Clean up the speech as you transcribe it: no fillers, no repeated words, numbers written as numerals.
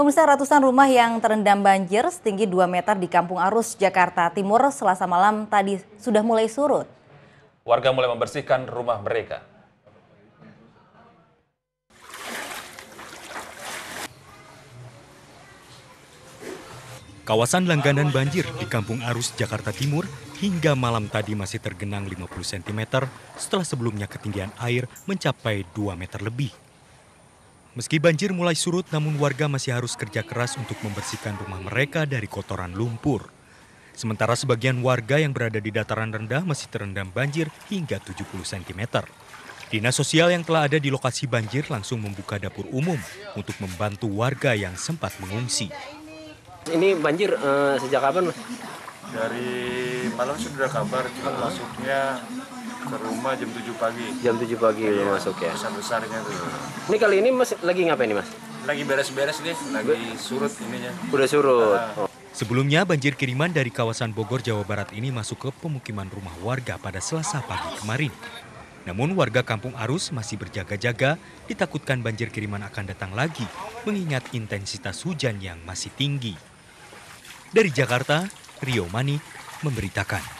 Pemirsa, ratusan rumah yang terendam banjir setinggi 2 meter di Kampung Arus, Jakarta Timur, Selasa malam tadi sudah mulai surut. Warga mulai membersihkan rumah mereka. Kawasan langganan banjir di Kampung Arus, Jakarta Timur hingga malam tadi masih tergenang 50 cm setelah sebelumnya ketinggian air mencapai 2 meter lebih. Meski banjir mulai surut, namun warga masih harus kerja keras untuk membersihkan rumah mereka dari kotoran lumpur. Sementara sebagian warga yang berada di dataran rendah masih terendam banjir hingga 70 cm. Dinas sosial yang telah ada di lokasi banjir langsung membuka dapur umum untuk membantu warga yang sempat mengungsi. Ini banjir sejak kapan, Mas? Dari malam sudah kabar, cuma masuknya ke rumah jam 7 pagi. Jam 7 pagi ya, masuk ya? Besar-besarnya tuh. Ini kali ini Mas lagi ngapain nih, Mas? Lagi beres-beres nih, lagi surut ininya. Udah surut. Sebelumnya banjir kiriman dari kawasan Bogor, Jawa Barat ini masuk ke pemukiman rumah warga pada Selasa pagi kemarin. Namun warga Kampung Arus masih berjaga-jaga, ditakutkan banjir kiriman akan datang lagi mengingat intensitas hujan yang masih tinggi. Dari Jakarta, Rio Mani memberitakan.